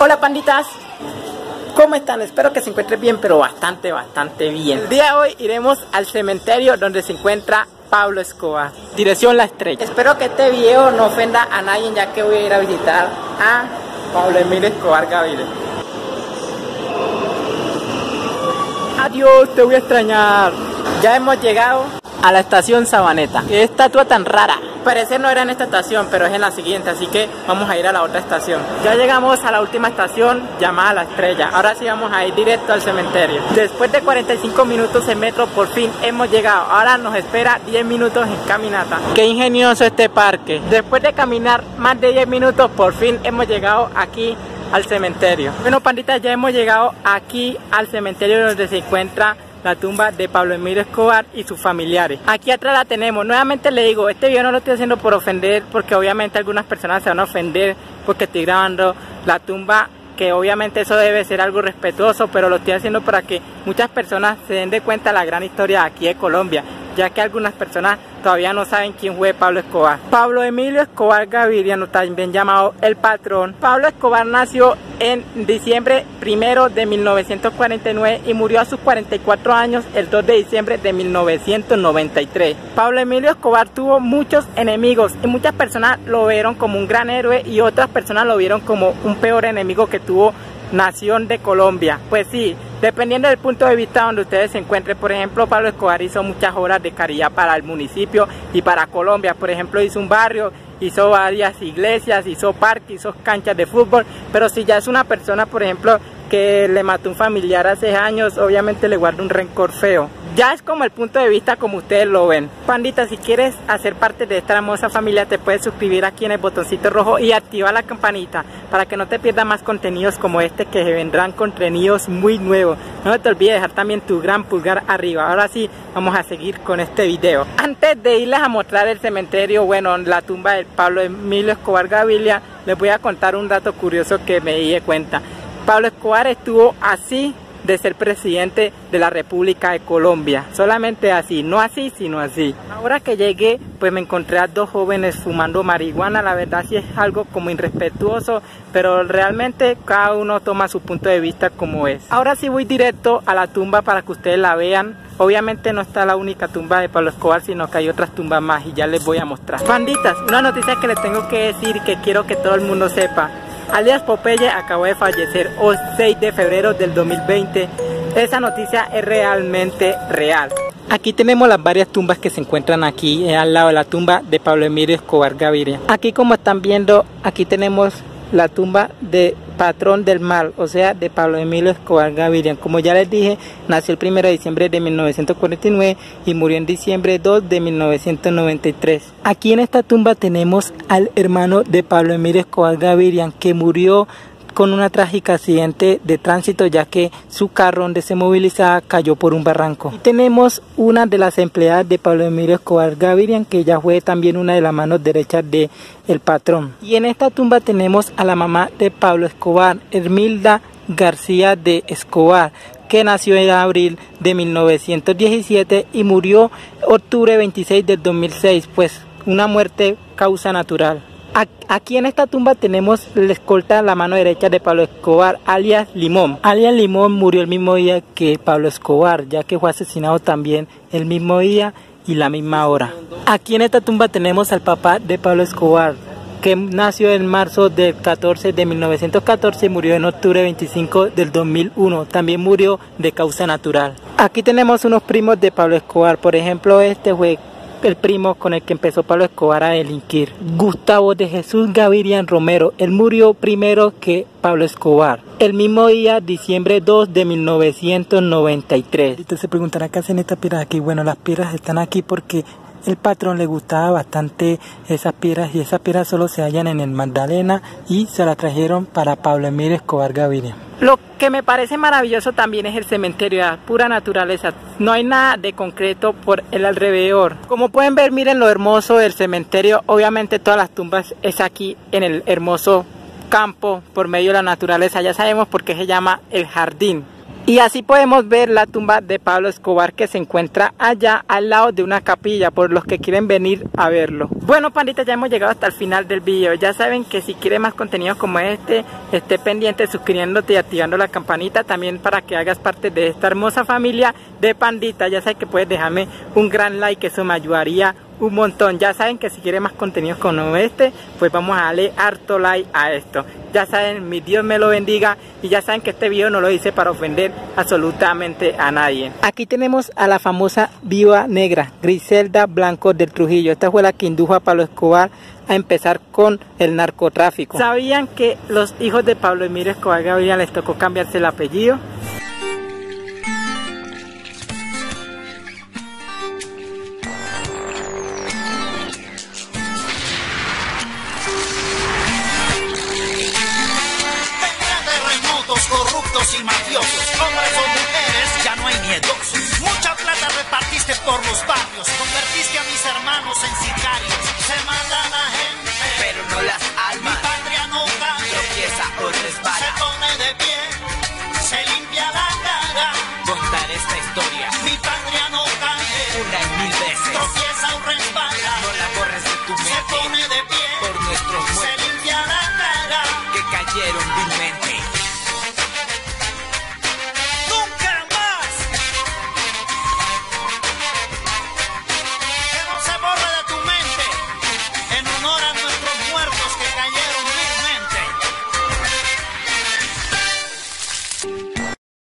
Hola panditas, ¿cómo están? Espero que se encuentren bien, pero bastante, bastante bien. El día de hoy iremos al cementerio donde se encuentra Pablo Escobar, dirección La Estrella. Espero que este video no ofenda a nadie, ya que voy a ir a visitar a Pablo Emilio Escobar Gaviria. Adiós, te voy a extrañar. Ya hemos llegado a la estación Sabaneta. ¡Qué estatua tan rara! Parece no era en esta estación, pero es en la siguiente, así que vamos a ir a la otra estación. Ya llegamos a la última estación llamada La Estrella. Ahora sí vamos a ir directo al cementerio. Después de 45 minutos en metro, por fin hemos llegado. Ahora nos espera 10 minutos en caminata. ¡Qué ingenioso este parque! Después de caminar más de 10 minutos, por fin hemos llegado aquí al cementerio. Bueno, panditas, ya hemos llegado aquí al cementerio donde se encuentra la tumba de Pablo Emilio Escobar y sus familiares. Aquí atrás la tenemos. Nuevamente le digo, este video no lo estoy haciendo por ofender, porque obviamente algunas personas se van a ofender porque estoy grabando la tumba, que obviamente eso debe ser algo respetuoso, pero lo estoy haciendo para que muchas personas se den de cuenta la gran historia aquí de Colombia, ya que algunas personas todavía no saben quién fue Pablo Escobar. Pablo Emilio Escobar Gavirian, también llamado el patrón. Pablo Escobar nació en diciembre 1 de 1949 y murió a sus 44 años el 2 de diciembre de 1993. Pablo Emilio Escobar tuvo muchos enemigos y muchas personas lo vieron como un gran héroe y otras personas lo vieron como un peor enemigo que tuvo nación de Colombia. Pues sí, dependiendo del punto de vista donde ustedes se encuentren. Por ejemplo, Pablo Escobar hizo muchas obras de caridad para el municipio y para Colombia. Por ejemplo, hizo un barrio, hizo varias iglesias, hizo parques, hizo canchas de fútbol. Pero si ya es una persona, por ejemplo, que le mató un familiar hace años, obviamente le guarda un rencor feo. Ya es como el punto de vista como ustedes lo ven. Pandita, si quieres hacer parte de esta hermosa familia, te puedes suscribir aquí en el botoncito rojo y activar la campanita para que no te pierdas más contenidos como este, que vendrán contenidos muy nuevos. No te olvides dejar también tu gran pulgar arriba. Ahora sí, vamos a seguir con este video. Antes de irles a mostrar el cementerio, bueno, la tumba de Pablo Emilio Escobar Gaviria, les voy a contar un dato curioso que me di cuenta. Pablo Escobar estuvo así de ser presidente de la República de Colombia, solamente así, no así, sino así. Ahora que llegué, pues me encontré a dos jóvenes fumando marihuana. La verdad sí es algo como irrespetuoso, pero realmente cada uno toma su punto de vista como es. Ahora sí voy directo a la tumba para que ustedes la vean. Obviamente no está la única tumba de Pablo Escobar, sino que hay otras tumbas más y ya les voy a mostrar. Banditas, una noticia que les tengo que decir, que quiero que todo el mundo sepa. Alias Popeye acabó de fallecer hoy 6 de febrero del 2020. Esa noticia es realmente real. Aquí tenemos las varias tumbas que se encuentran aquí al lado de la tumba de Pablo Emilio Escobar Gaviria. Aquí, como están viendo, aquí tenemos la tumba de patrón del mal, o sea, de Pablo Emilio Escobar Gaviria. Como ya les dije, nació el 1 de diciembre de 1949 y murió en diciembre 2 de 1993. Aquí en esta tumba tenemos al hermano de Pablo Emilio Escobar Gaviria, que murió con un trágico accidente de tránsito, ya que su carro donde se movilizaba cayó por un barranco. Y tenemos una de las empleadas de Pablo Emilio Escobar Gaviria, que ya fue también una de las manos derechas de el patrón. Y en esta tumba tenemos a la mamá de Pablo Escobar, Hermilda García de Escobar, que nació en abril de 1917 y murió octubre 26 del 2006, pues una muerte causa natural. Aquí en esta tumba tenemos la escolta a la mano derecha de Pablo Escobar, alias Limón. Alias Limón murió el mismo día que Pablo Escobar, ya que fue asesinado también el mismo día y la misma hora. Aquí en esta tumba tenemos al papá de Pablo Escobar, que nació en marzo del 14 de 1914 y murió en octubre 25 del 2001. También murió de causa natural. Aquí tenemos unos primos de Pablo Escobar. Por ejemplo, este fue el primo con el que empezó Pablo Escobar a delinquir, Gustavo de Jesús Gavirian Romero. Él murió primero que Pablo Escobar, el mismo día, diciembre 2 de 1993. Ustedes se preguntarán qué hacen estas piedras aquí. Bueno, las piedras están aquí porque el patrón le gustaba bastante esas piedras, y esas piedras solo se hallan en el Magdalena y se las trajeron para Pablo Emilio Escobar Gaviria. Lo que me parece maravilloso también es el cementerio, la pura naturaleza. No hay nada de concreto por el alrededor. Como pueden ver, miren lo hermoso del cementerio. Obviamente todas las tumbas es aquí en el hermoso campo por medio de la naturaleza. Ya sabemos por qué se llama el jardín. Y así podemos ver la tumba de Pablo Escobar, que se encuentra allá al lado de una capilla, por los que quieren venir a verlo. Bueno, pandita, ya hemos llegado hasta el final del video. Ya saben que si quieren más contenido como este, esté pendiente suscribiéndote y activando la campanita también para que hagas parte de esta hermosa familia de pandita. Ya sabes que puedes dejarme un gran like, eso me ayudaría un montón. Ya saben que si quieren más contenidos como este, pues vamos a darle harto like a esto. Ya saben, mi Dios me lo bendiga, y ya saben que este video no lo hice para ofender absolutamente a nadie. Aquí tenemos a la famosa viuda negra, Griselda Blanco del Trujillo. Esta fue la que indujo a Pablo Escobar a empezar con el narcotráfico. ¿Sabían que los hijos de Pablo Emilio Escobar Gaviria les tocó cambiarse el apellido? Y mafiosos, hombres o mujeres, ya no hay miedos. Mucha plata repartiste por los barrios, convertiste a mis hermanos en sicarios. Se mata la gente, pero no las almas. Mi patria no cae, tropieza o resbala. Se pone de pie, se limpia la cara. Contar esta historia, mi patria no cae, una y mil veces. Tropieza o resbala, no la borres de tu mente. Se pone de pie, por nuestros muertos. Se limpia la cara, que cayeron dime.